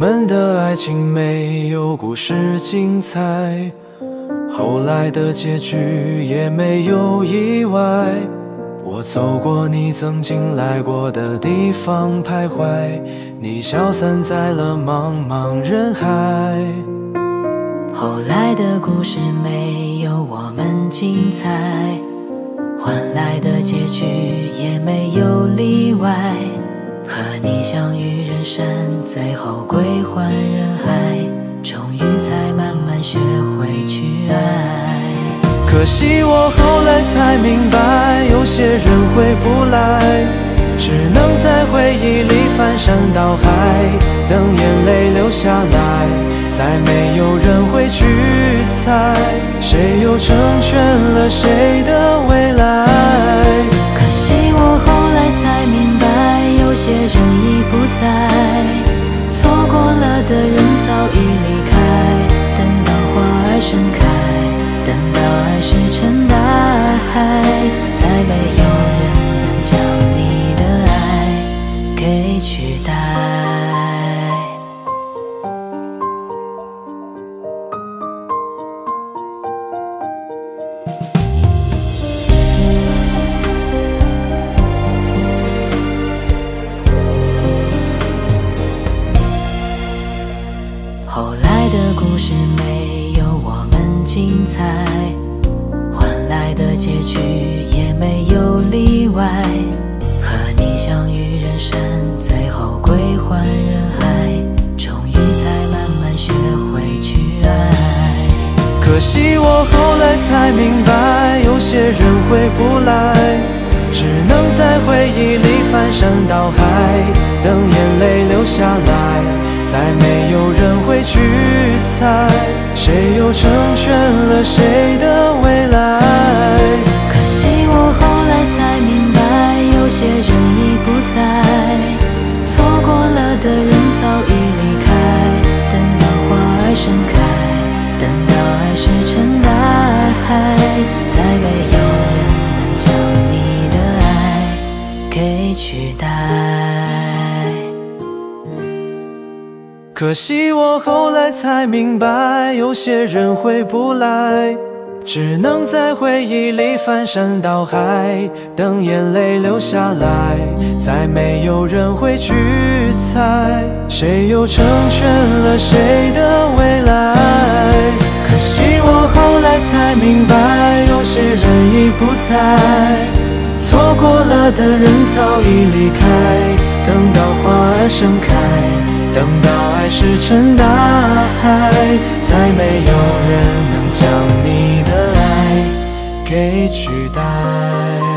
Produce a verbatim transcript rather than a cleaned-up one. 们的爱情没有故事精彩，后来的结局也没有意外。我走过你曾经来过的地方徘徊，你消散在了茫茫人海。后来的故事没有我们精彩，换来的结局也没有例外。和你相遇人生，最后归还人海，终于才慢慢学会去爱。可惜我后来才明白，有些人回不来，只能在回忆里翻山倒海，等眼泪流下来，再没有人会去猜，谁又成全了谁的未来。可惜我后来才明白，有些人已不在，错过了的人早已离开，等到花儿盛开，等到爱石沉大海，再没有人能将你的爱给取代。后来的故事没有我们精彩，换来的结局也没有例外。和你相遇人生，最后归还人海，终于才慢慢学会去爱。可惜我后来才明白，有些人回不来，只能在回忆里翻山倒海，等眼泪流下来，再没有人会去猜，谁又成全了谁的未来。可惜我后来才明白，有些人已不在，错过了的人早已离开，等到花儿盛开，等到爱石沉大海，再没有人能将你的爱给取代。可惜我后来才明白，有些人回不来，只能在回忆里翻山倒海，等眼泪流下来，再没有人会去猜，谁又成全了谁的未来。可惜我后来才明白，有些人已不在，错过了的人早已离开，等到花儿盛开，等到爱石沉大海，再没有人能将你的爱给取代。